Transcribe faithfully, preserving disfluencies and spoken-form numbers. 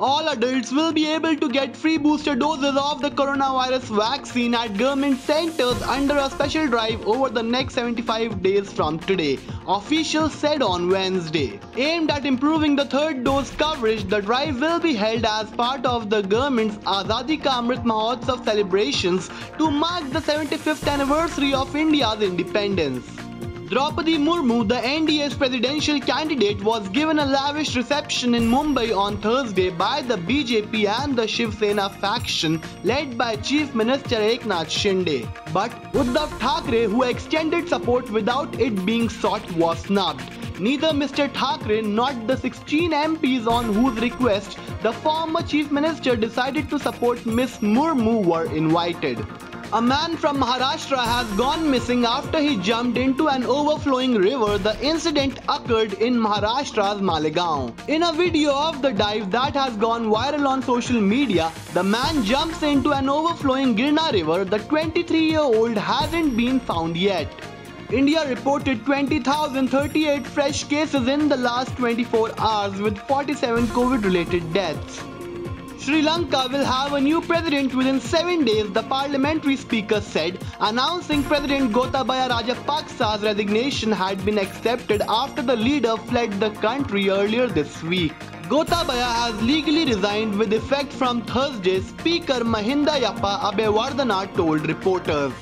all adults will be able to get free booster doses of the coronavirus vaccine at government centers under a special drive over the next seventy-five days from today, officials said on Wednesday. Aimed at improving the third dose coverage, the drive will be held as part of the government's Azadi Ka Amrit Mahotsav celebrations to mark the seventy-fifth anniversary of India's independence. Draupadi Murmu, the N D A's presidential candidate, was given a lavish reception in Mumbai on Thursday by the B J P and the Shiv Sena faction led by Chief Minister Eknath Shinde. But Uddhav Thackeray, who extended support without it being sought, was snubbed. Neither Mister Thackeray nor the sixteen M Ps on whose request the former Chief Minister decided to support Miz Murmu were invited. A man from Maharashtra has gone missing after he jumped into an overflowing river. The incident occurred in Maharashtra's Malegaon. In a video of the dive that has gone viral on social media, the man jumps into an overflowing Girna River. The twenty-three-year-old hasn't been found yet. India reported twenty thousand thirty-eight fresh cases in the last twenty-four hours with forty-seven COVID-related deaths. Sri Lanka will have a new president within seven days, the parliamentary speaker said, announcing President Gotabaya Rajapaksa's resignation had been accepted after the leader fled the country earlier this week. Gotabaya has legally resigned with effect from Thursday, Speaker Mahinda Yapa Abeywardena told reporters.